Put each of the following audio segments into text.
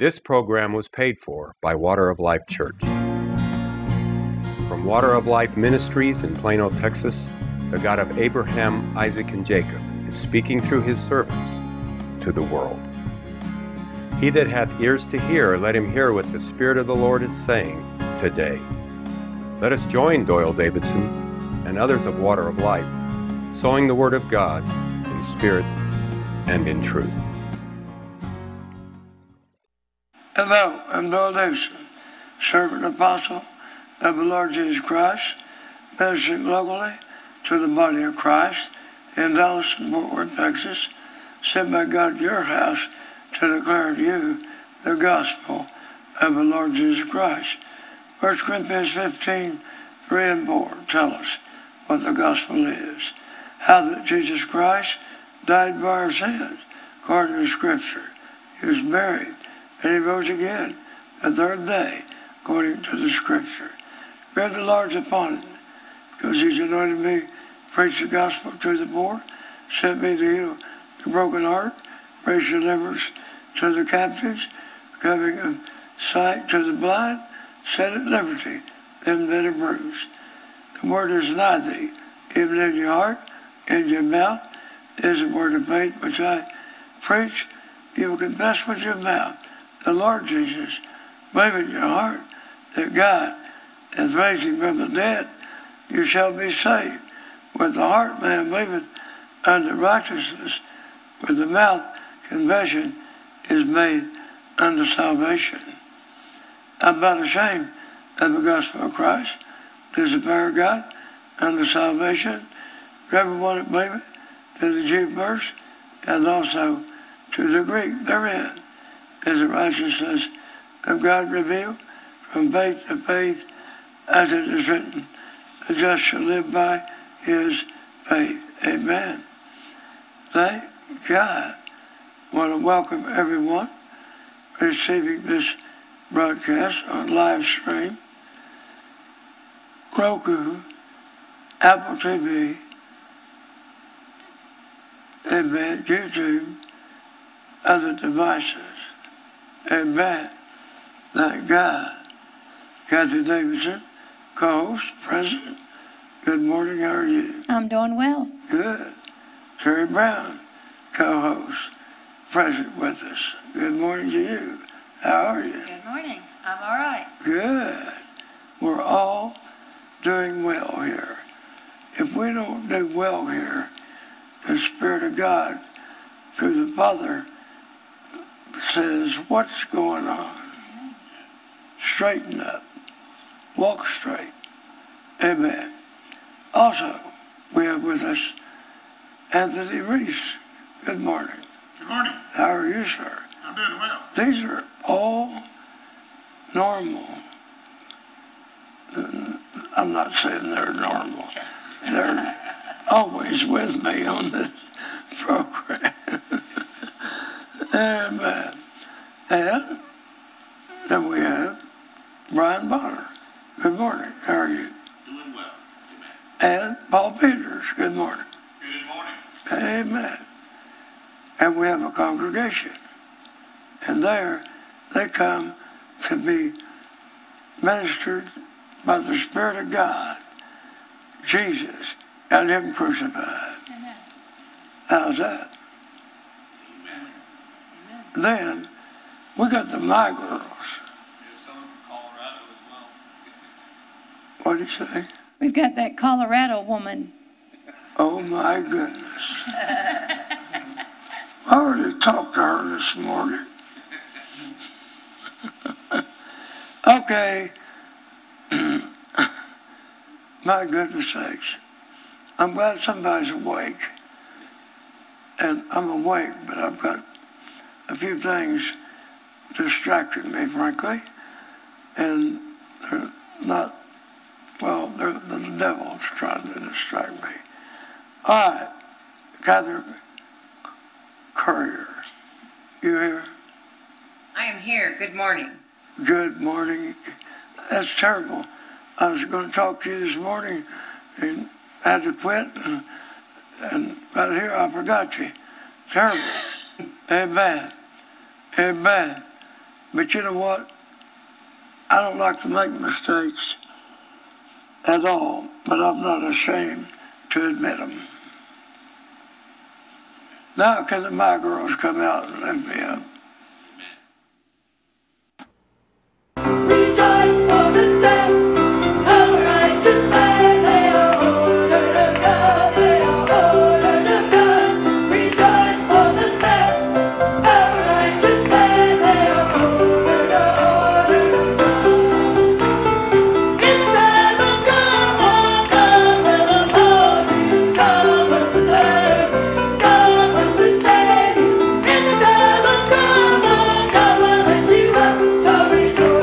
This program was paid for by Water of Life Church. From Water of Life Ministries in Plano, Texas, the God of Abraham, Isaac, and Jacob is speaking through his servants to the world. He that hath ears to hear, let him hear what the Spirit of the Lord is saying today. Let us join Doyle Davidson and others of Water of Life, sowing the Word of God in spirit and in truth. Hello, I'm Doyle Davidson, servant and apostle of the Lord Jesus Christ, ministering locally to the body of Christ in Dallas and Fort Worth, Texas, sent by God to your house to declare to you the gospel of the Lord Jesus Christ. 1 Corinthians 15, 3 and 4 tell us what the gospel is, how that Jesus Christ died for our sins, according to Scripture. He was buried, and he rose again the third day, according to the Scripture. Bear the Lord's upon him, because he's anointed me to preach the gospel to the poor, sent me to heal the broken heart, preach deliverance to the captives, recovering of sight to the blind, set at liberty them that are bruised. The word is nigh thee, even in your heart, in your mouth, is the word of faith which I preach. You will confess with your mouth the Lord Jesus, believe in your heart that God is raising from the dead, you shall be saved. With the heart man believeth unto righteousness, with the mouth confession is made unto salvation. I'm not ashamed of the gospel of Christ. It is the power of God unto salvation, for everyone that believeth, to the Jew first, and also to the Greek. Therein is the righteousness of God revealed from faith to faith, as it is written, the just shall live by his faith. Amen. Thank God. I want to welcome everyone receiving this broadcast on live stream. Roku, Apple TV, amen, YouTube, other devices. Amen. Thank God. Kathie Davidson, co-host, president. Good morning, how are you? I'm doing well. Good. Terre Brown, co-host, president with us. Good morning to you. How are you? Good morning. I'm all right. Good. We're all doing well here. If we don't do well here, the Spirit of God, through the Father, says, what's going on? Straighten up. Walk straight. Amen. Also, we have with us Anthony Reese. Good morning. Good morning. How are you, sir? I'm doing well. These are all normal. I'm not saying they're normal. They're always with me on this program. And then we have Bryan Bonner. Good morning. How are you? Doing well. Amen. And Paul Peters. Good morning. Good morning. Amen. And we have a congregation. And there they come to be ministered by the Spirit of God, Jesus, and him crucified. Amen. How's that? Amen. Then we got the My Girls. There's some from Colorado as well. What'd you say? We've got that Colorado woman. Oh my goodness. I already talked to her this morning. Okay. My goodness sakes. I'm glad somebody's awake. And I'm awake, but I've got a few things distracting me, frankly. And they're not, well, the devil's trying to distract me. All right, Catherine Courier, you here? I am here. Good morning. Good morning. That's terrible. I was going to talk to you this morning, and I had to quit, and right here I forgot you. Terrible. Amen. Amen. But you know what? I don't like to make mistakes at all, but I'm not ashamed to admit them. Now can my girls come out and lift me up? Rejoice for the steps of a righteous man. They are older to God. They are older to God. Rejoice for the steps of a righteous man. They are older to God. His time will come, oh God will uphold you. God will preserve you. God will sustain you. His time will come, oh God will lift you up. So rejoice.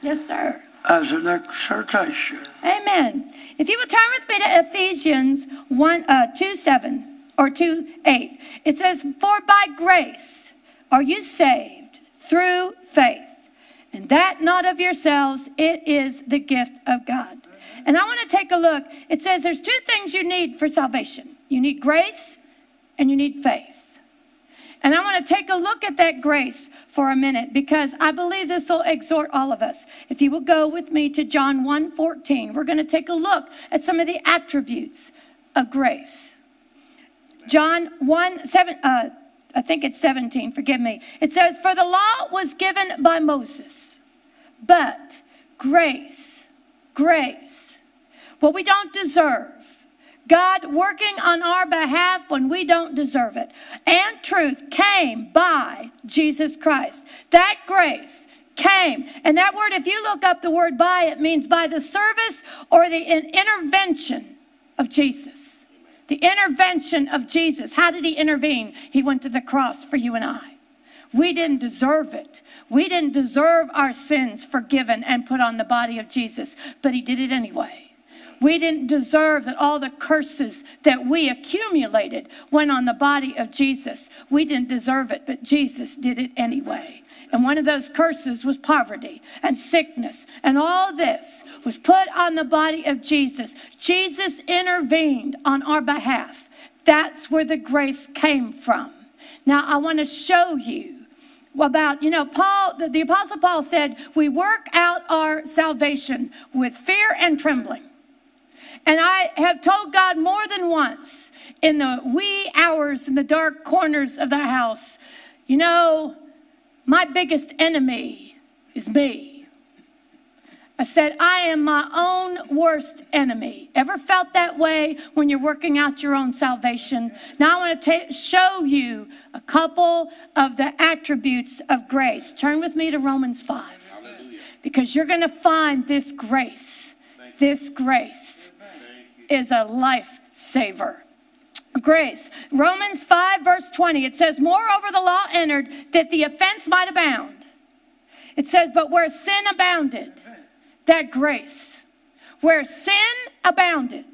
Yes, sir. As an exhortation. Amen. If you will turn with me to Ephesians 2:7 or 2:8. It says, "For by grace are you saved through faith, and that not of yourselves, it is the gift of God." And I want to take a look. It says there's two things you need for salvation. You need grace and you need faith. And I want to take a look at that grace for a minute, because I believe this will exhort all of us. If you will go with me to John 1:14, we're going to take a look at some of the attributes of grace. John 17, forgive me. It says, "For the law was given by Moses, but grace, what we don't deserve, God working on our behalf when we don't deserve it, and truth came by Jesus Christ." That grace came. And that word, if you look up the word "by," it means by the service or the intervention of Jesus. The intervention of Jesus. How did he intervene? He went to the cross for you and I. We didn't deserve it. We didn't deserve our sins forgiven and put on the body of Jesus, but he did it anyway. We didn't deserve that all the curses that we accumulated went on the body of Jesus. We didn't deserve it, but Jesus did it anyway. And one of those curses was poverty and sickness. And all this was put on the body of Jesus. Jesus intervened on our behalf. That's where the grace came from. Now, I want to show you about, Paul, the Apostle Paul said, we work out our salvation with fear and trembling. And I have told God more than once in the wee hours in the dark corners of the house, my biggest enemy is me. I said, I am my own worst enemy. Ever felt that way when you're working out your own salvation? Now I want to show you a couple of the attributes of grace. Turn with me to Romans 5. Hallelujah. Because you're going to find this grace. This grace is a life saver. Grace. Romans 5 verse 20. It says, moreover, the law entered that the offense might abound. It says, but where sin abounded, that grace. Where sin abounded,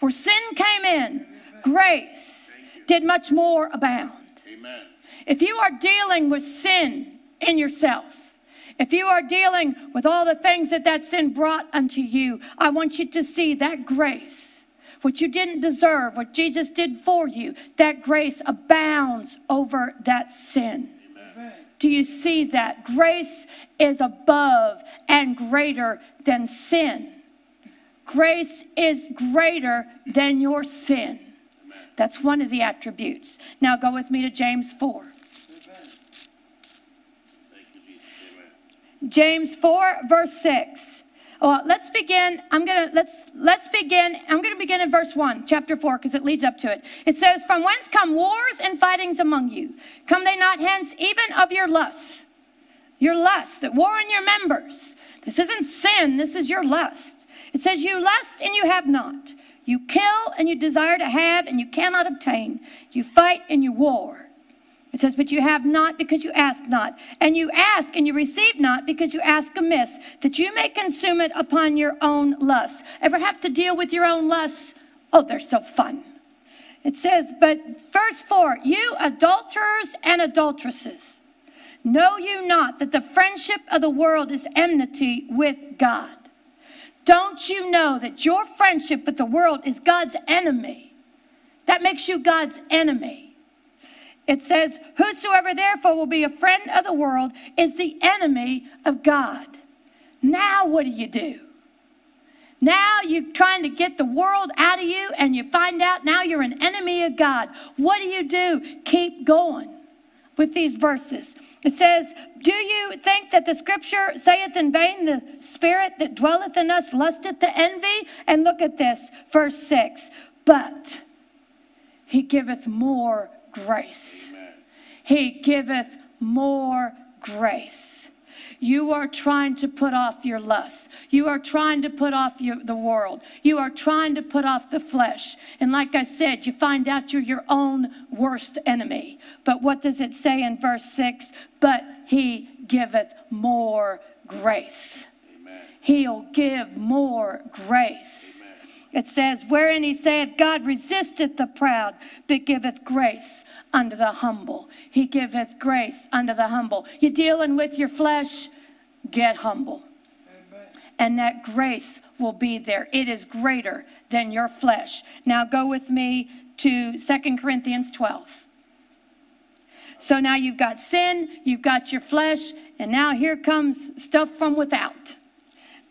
where sin came in, grace did much more abound. Amen. If you are dealing with sin in yourself, if you are dealing with all the things that sin brought unto you, I want you to see that grace, what you didn't deserve, what Jesus did for you, that grace abounds over that sin. Amen. Do you see that? Grace is above and greater than sin. Grace is greater than your sin. That's one of the attributes. Now go with me to James 4. James 4 verse 6. Oh, let's begin. I'm going to begin in verse 1, chapter 4, because it leads up to it. It says, from whence come wars and fightings among you? Come they not hence even of your lusts that war in your members? This isn't sin. This is your lust. It says, you lust and you have not. You kill and you desire to have and you cannot obtain. You fight and you war. It says, but you have not because you ask not. And you ask and you receive not because you ask amiss, that you may consume it upon your own lusts. Ever have to deal with your own lusts? Oh, they're so fun. It says, but verse 4, you adulterers and adulteresses, know you not that the friendship of the world is enmity with God? Don't you know that your friendship with the world is God's enemy? That makes you God's enemy. It says, whosoever therefore will be a friend of the world is the enemy of God. Now what do? Now you're trying to get the world out of you and you find out now you're an enemy of God. What do? Keep going with these verses. It says, do you think that the scripture saith in vain, the spirit that dwelleth in us lusteth to envy? And look at this, verse 6. But he giveth more grace. Amen. He giveth more grace. You are trying to put off your lust. You are trying to put off the world. You are trying to put off the flesh. And like I said, you find out you're your own worst enemy. But what does it say in verse 6? But he giveth more grace. Amen. He'll give more grace. It says, wherein he saith, God resisteth the proud, but giveth grace unto the humble. He giveth grace unto the humble. You're dealing with your flesh, get humble. Amen. And that grace will be there. It is greater than your flesh. Now go with me to 2 Corinthians 12. So now you've got sin, you've got your flesh, and now here comes stuff from without.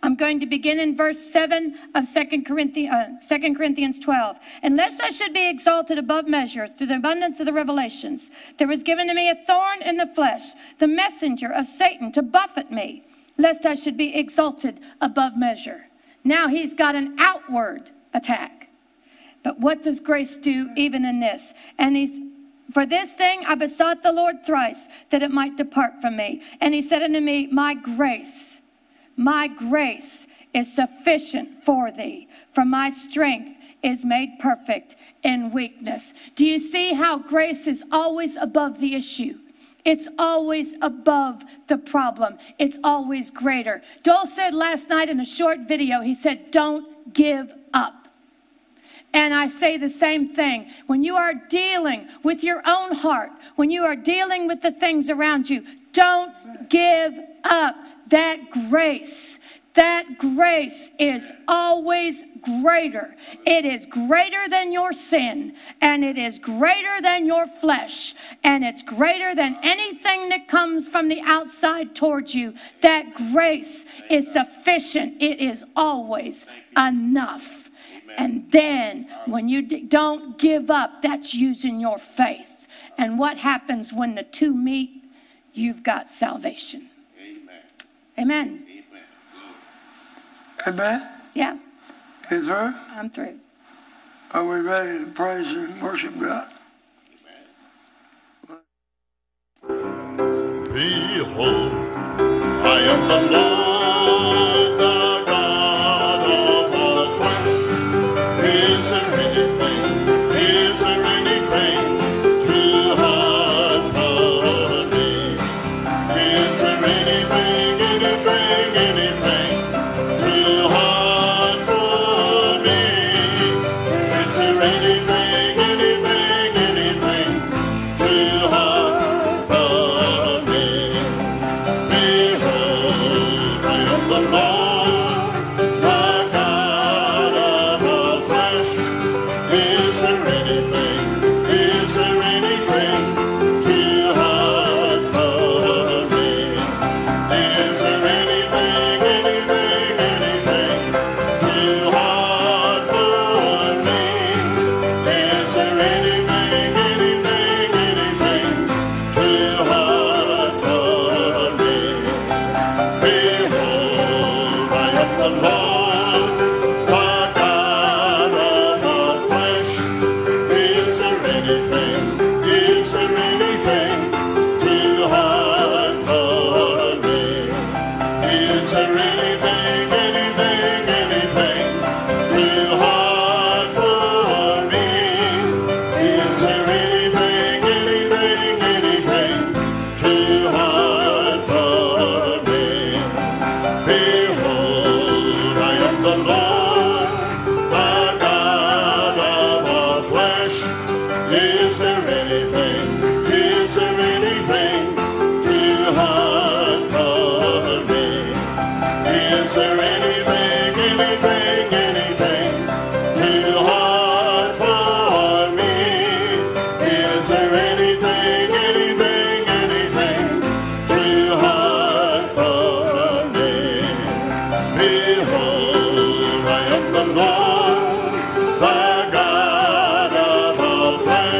I'm going to begin in verse 7 of 2 Corinthians 12. And lest I should be exalted above measure through the abundance of the revelations, there was given to me a thorn in the flesh, the messenger of Satan to buffet me, lest I should be exalted above measure. Now he's got an outward attack. But what does grace do even in this? And he's, for this thing I besought the Lord thrice, that it might depart from me. And he said unto me, my grace is sufficient for thee, for my strength is made perfect in weakness. Do you see how grace is always above the issue? It's always above the problem. It's always greater. Doyle said last night in a short video, he said, don't give up. And I say the same thing. When you are dealing with your own heart, when you are dealing with the things around you, don't give up. That grace is always greater. It is greater than your sin, and it is greater than your flesh, and it's greater than anything that comes from the outside towards you. That grace is sufficient. It is always enough. And then when you don't give up, that's using your faith. And what happens when the two meet? You've got salvation. Amen. Amen. Amen? Yeah. You through? I'm through. Are we ready to praise and worship God? Amen. Behold, I am the Lord, the God of all flesh. Is there anything, is there anything?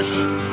Thank you.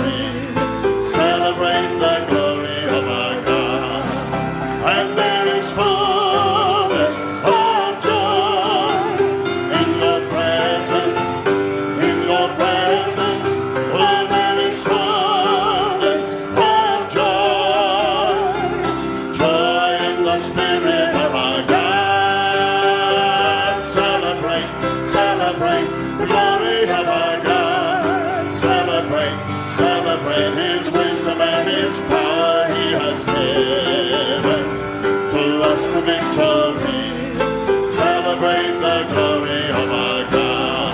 Celebrate but with his wisdom and his power he has given to us the victory. Celebrate the glory of our God.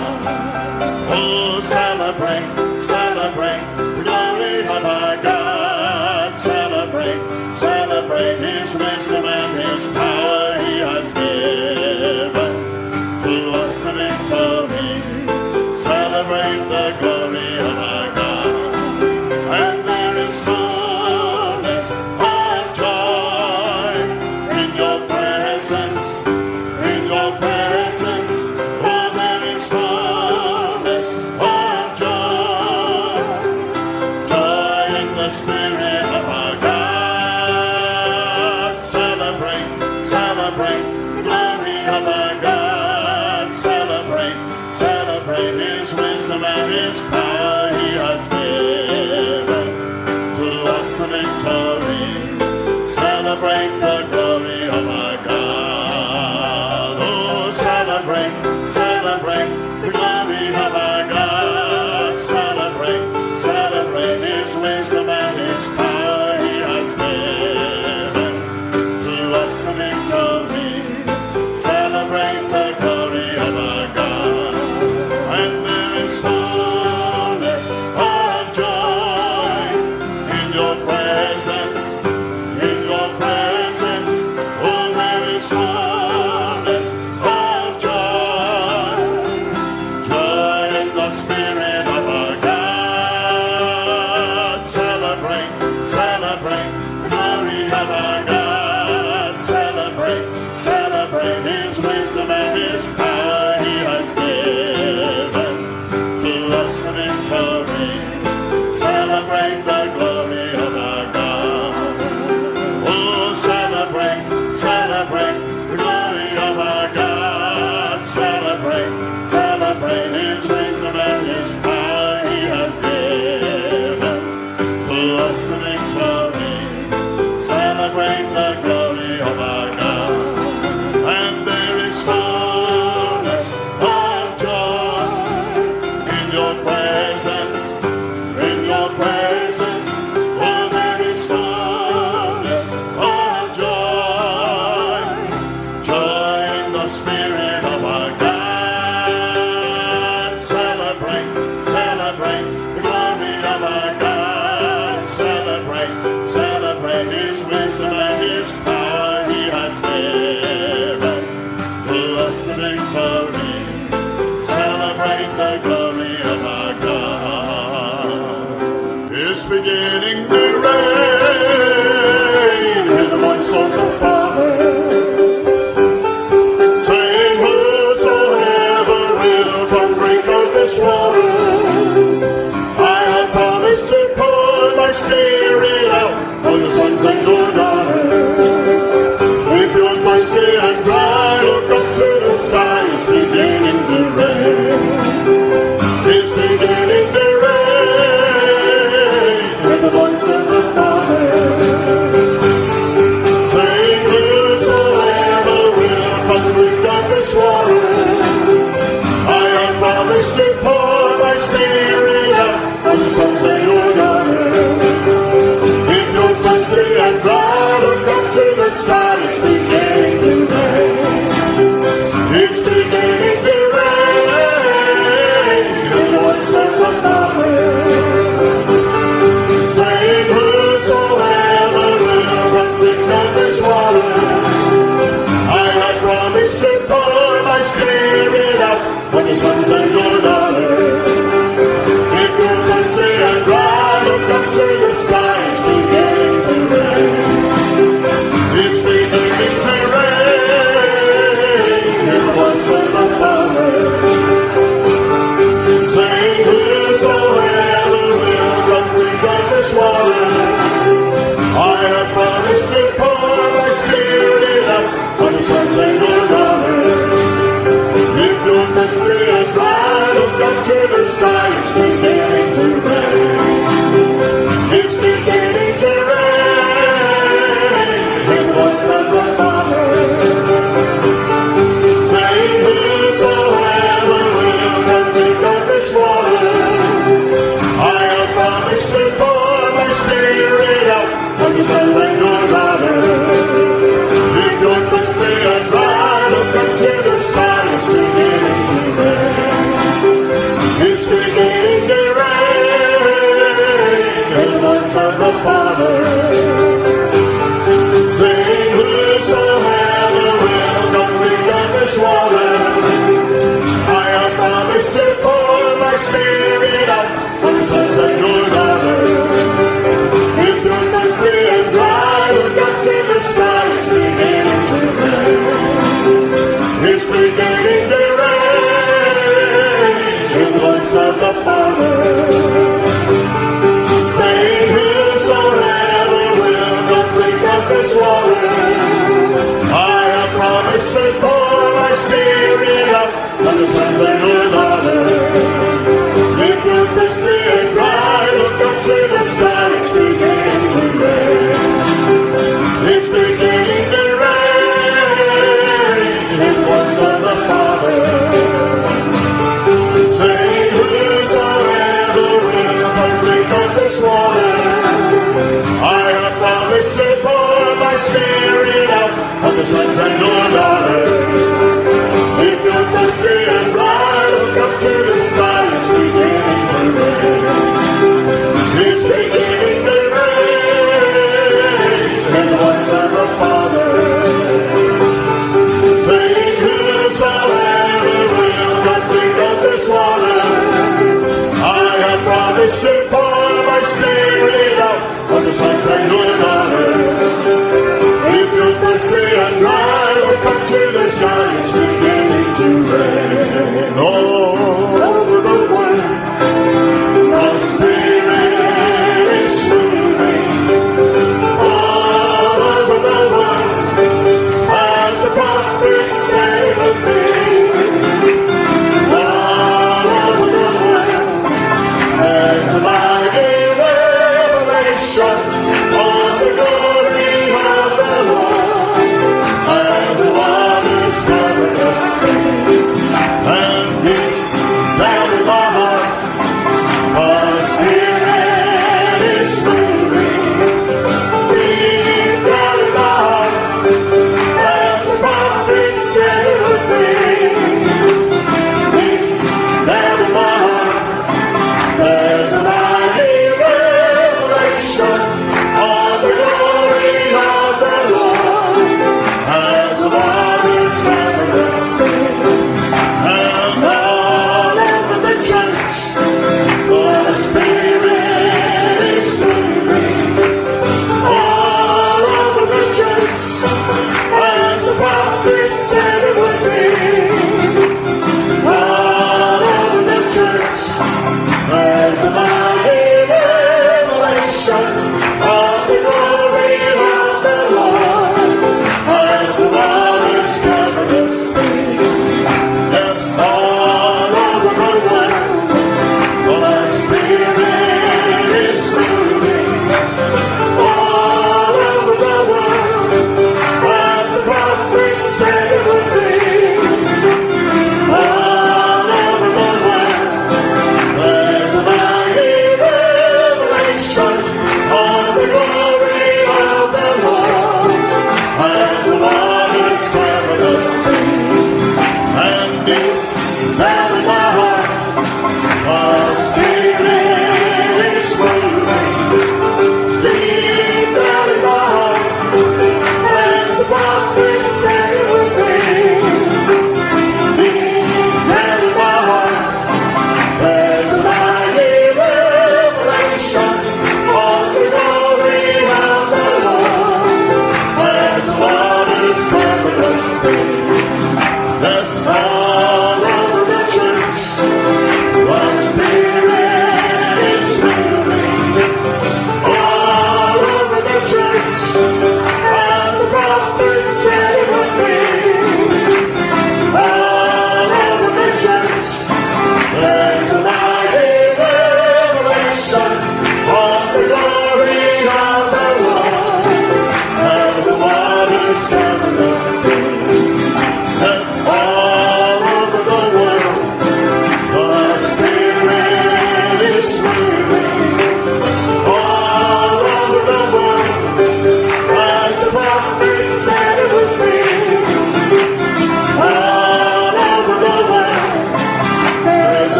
Oh, celebrate, celebrate the glory of our God. Celebrate, celebrate his wisdom and his power he has given to us the victory. Celebrate the glory. Mr.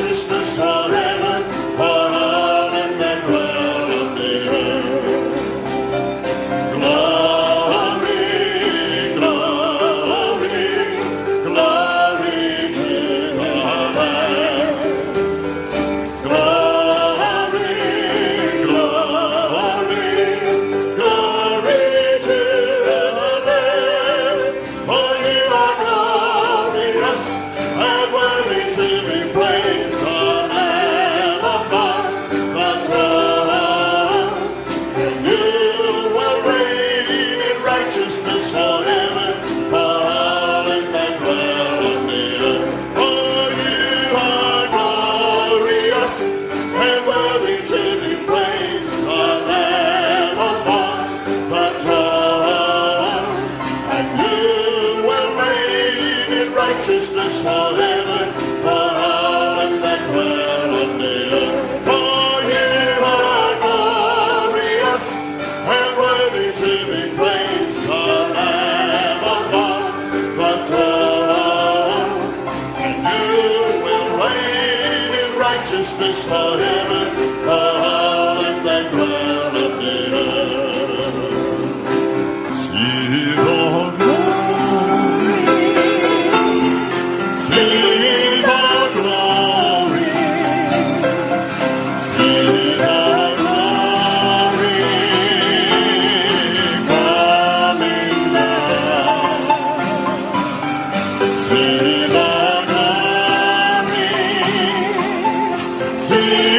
righteousness forever, for all in the dwell of the earth. Glory, glory, glory to the Lamb. Glory, glory, glory to the Lamb. For you are glorious and worthy to be praised. Righteousness forever, for all that dwell in the earth. See the glory, see the glory, see the glory coming down. See glory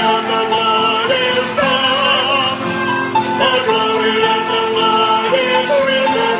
of the Lord is risen.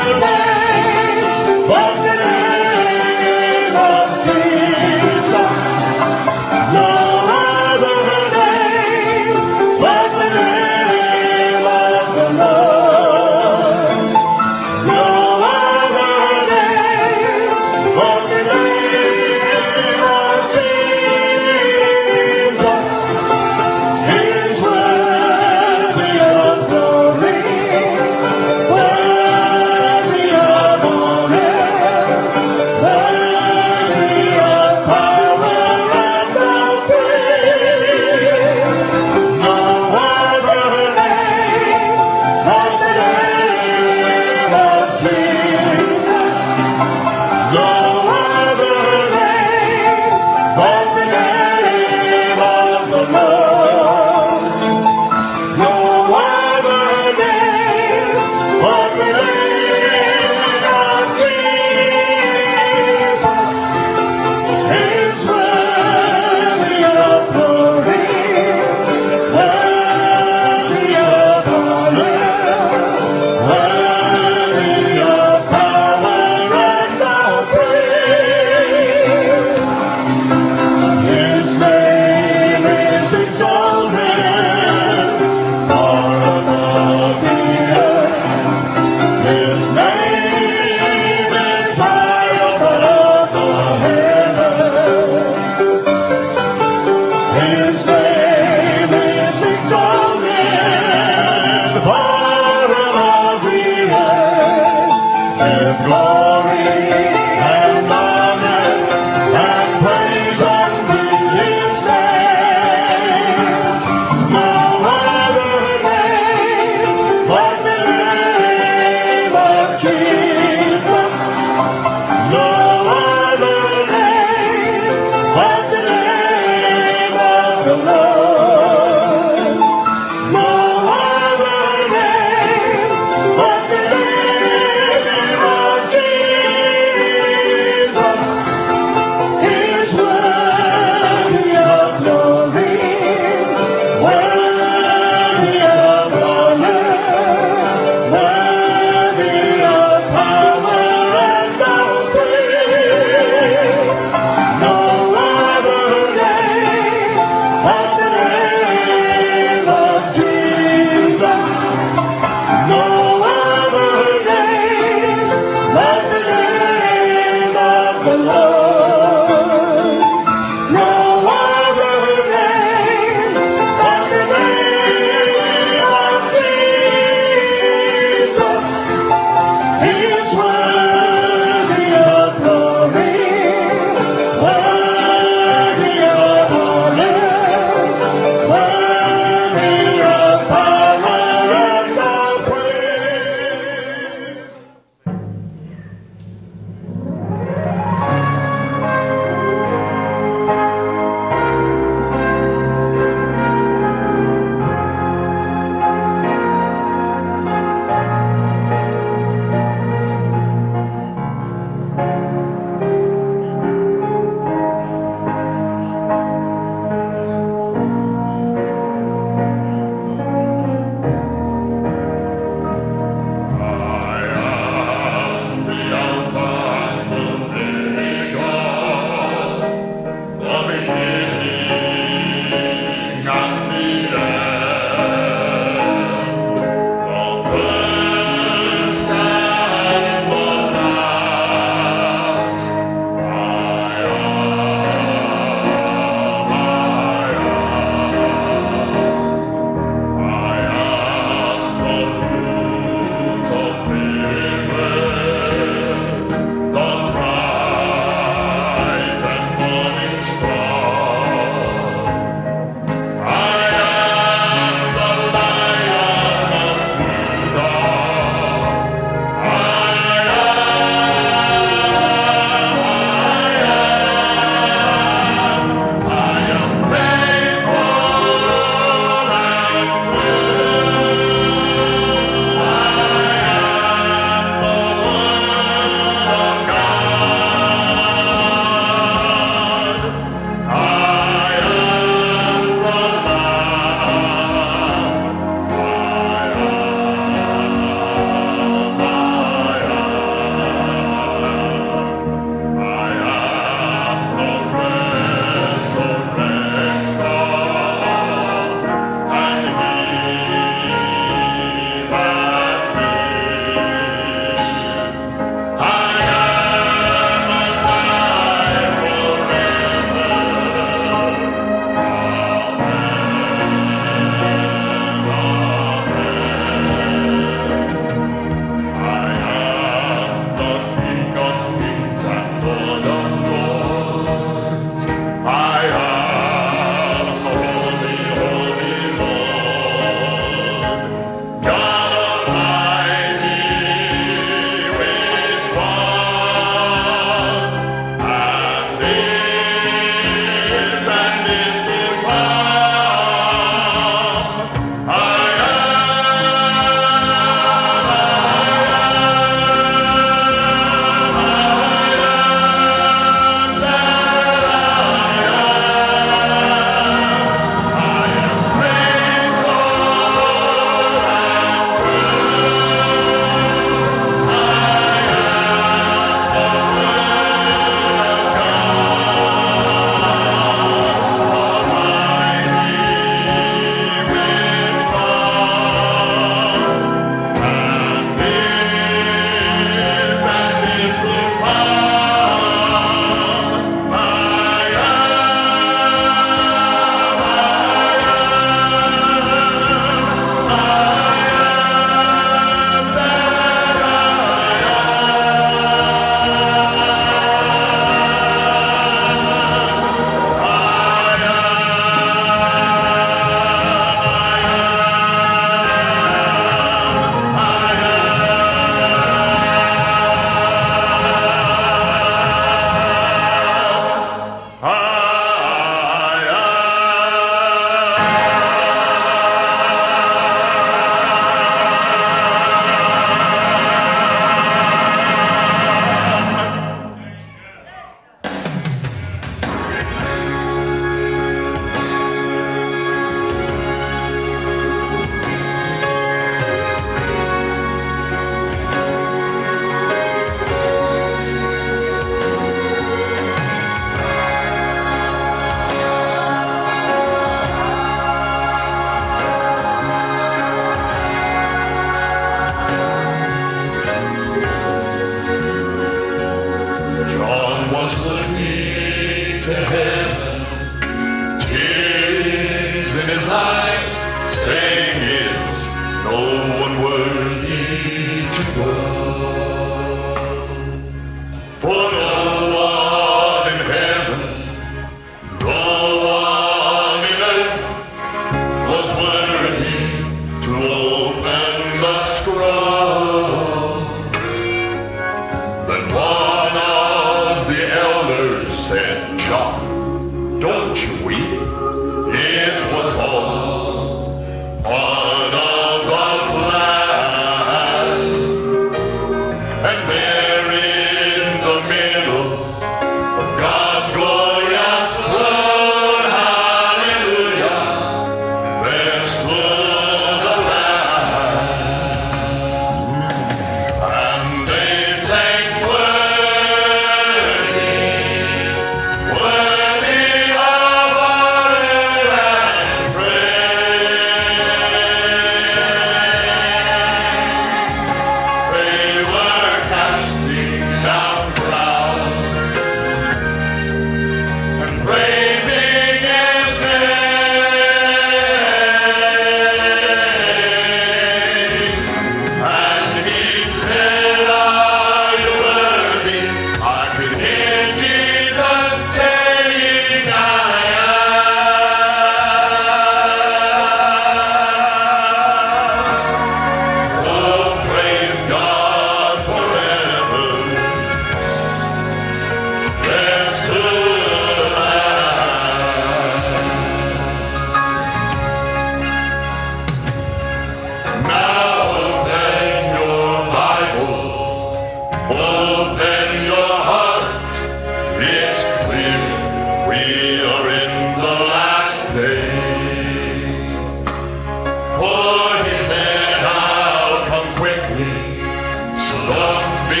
be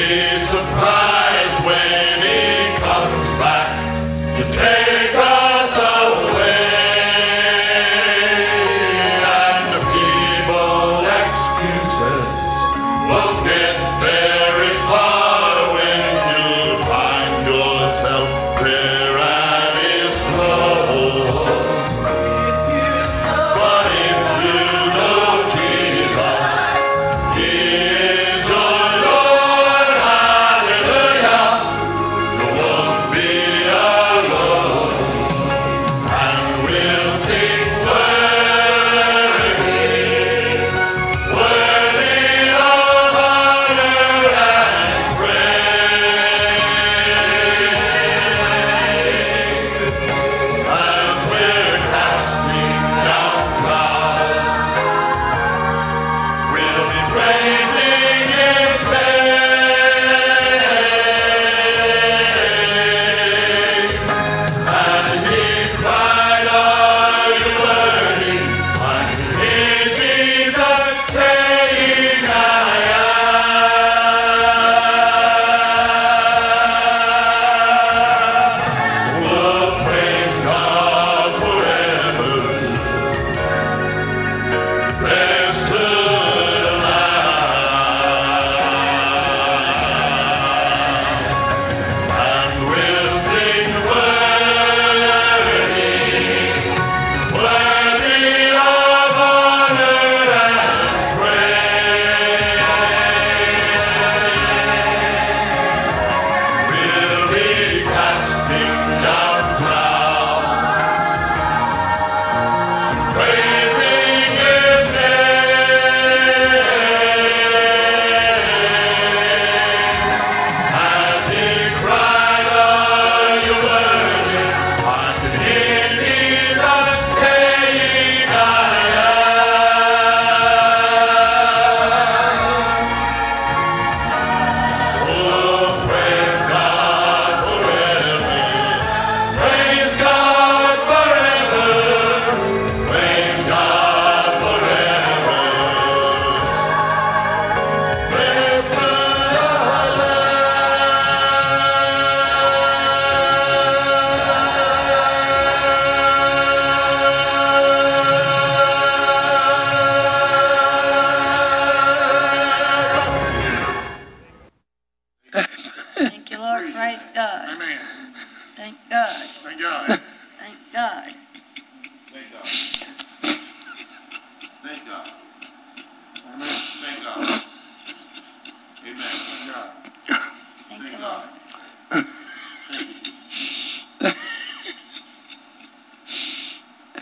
surprised when He comes back to take us away. And feeble excuses will get very far when you find yourself there at His throne. But if you know Jesus, He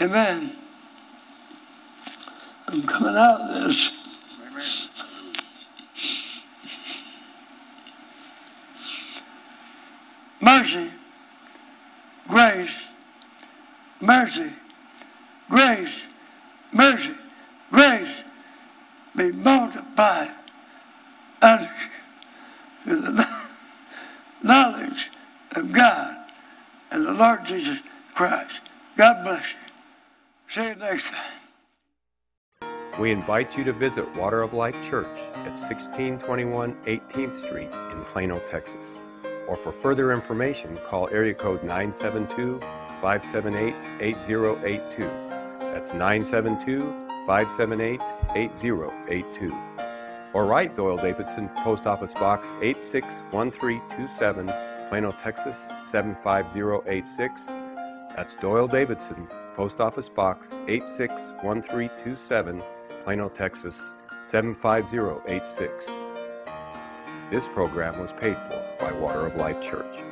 Amen. I'm coming out of this. Amen. Mercy, grace, mercy, grace, mercy, grace be multiplied unto the knowledge of God and the Lord Jesus Christ. God bless you. See you next time. We invite you to visit Water of Life Church at 1621 18th Street in Plano, Texas. Or for further information, call area code 972-578-8082. That's 972-578-8082. Or write Doyle Davidson, Post Office Box 861327, Plano, Texas 75086. That's Doyle Davidson, Post Office Box 861327, Plano, Texas 75086. This program was paid for by Water of Life Church.